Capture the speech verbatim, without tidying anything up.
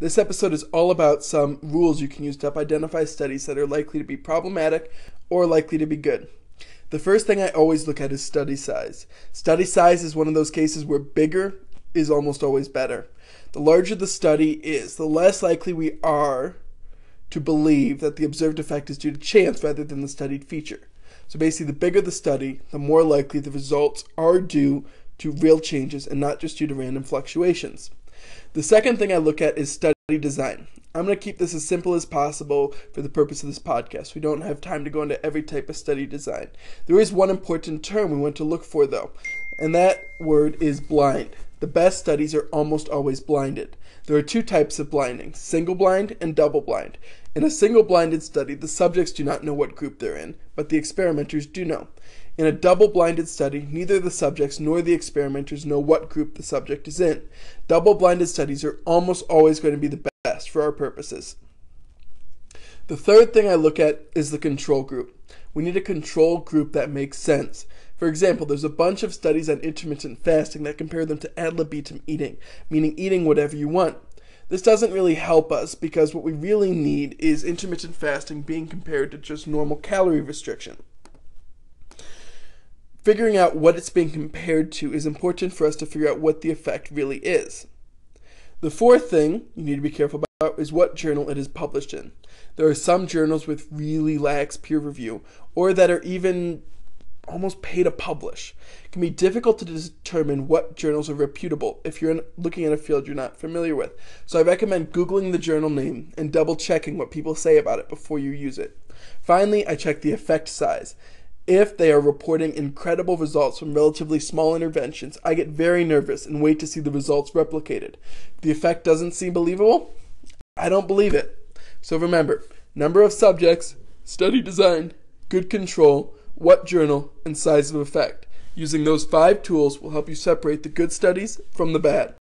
This episode is all about some rules you can use to identify studies that are likely to be problematic or likely to be good. The first thing I always look at is study size. Study size is one of those cases where bigger is almost always better. The larger the study is, the less likely we are to believe that the observed effect is due to chance rather than the studied feature. So basically, the bigger the study, the more likely the results are due to real changes and not just due to random fluctuations. The second thing I look at is study design. I'm going to keep this as simple as possible for the purpose of this podcast. We don't have time to go into every type of study design. There is one important term we want to look for though, and that word is blind. The best studies are almost always blinded. There are two types of blinding, single blind and double blind. In a single blinded study, the subjects do not know what group they're in, but the experimenters do know. In a double-blinded study, neither the subjects nor the experimenters know what group the subject is in. Double-blinded studies are almost always going to be the best for our purposes. The third thing I look at is the control group. We need a control group that makes sense. For example, there's a bunch of studies on intermittent fasting that compare them to ad libitum eating, meaning eating whatever you want. This doesn't really help us because what we really need is intermittent fasting being compared to just normal calorie restriction. Figuring out what it's being compared to is important for us to figure out what the effect really is. The fourth thing you need to be careful about is what journal it is published in. There are some journals with really lax peer review, or that are even almost pay to publish. It can be difficult to determine what journals are reputable if you're in, looking at a field you're not familiar with. So I recommend Googling the journal name and double checking what people say about it before you use it. Finally, I check the effect size. If they are reporting incredible results from relatively small interventions, I get very nervous and wait to see the results replicated. If the effect doesn't seem believable, I don't believe it. So remember, number of subjects, study design, good control, what journal, and size of effect. Using those five tools will help you separate the good studies from the bad.